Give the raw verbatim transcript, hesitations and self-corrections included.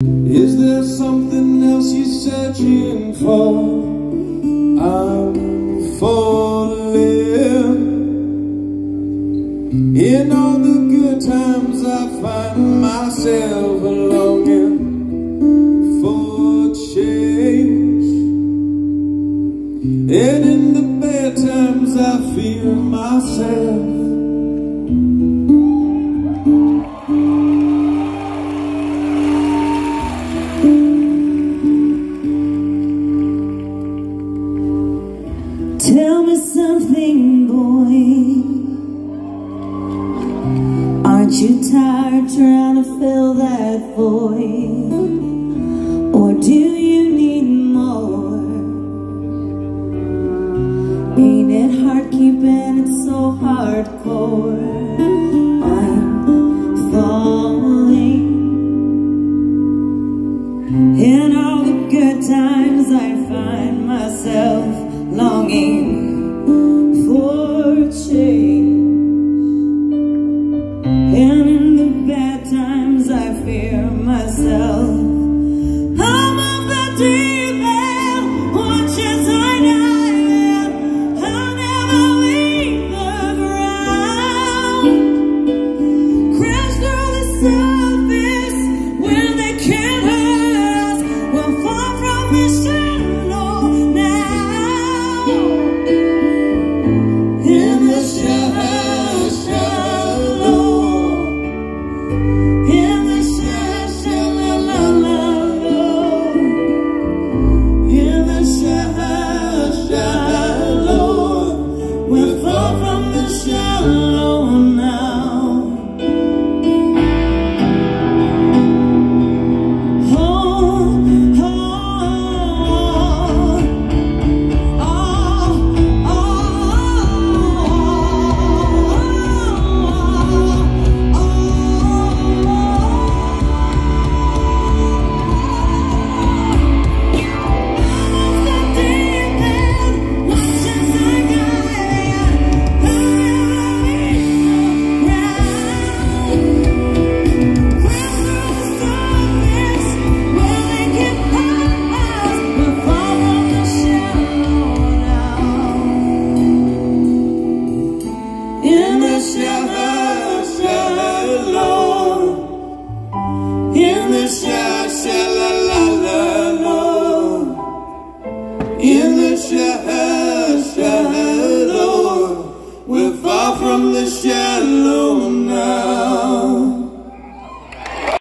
Is there something else you're searching for? I'm falling. In all the good times I find myself longing for change, and in the bad times I fear myself. Tell me something, boy. Aren't you tired trying to fill that void? Or do you need more? Ain't it hard keeping it so hardcore? I'm falling. In all the good times I find myself longing for change, and in the bad times I fear myself.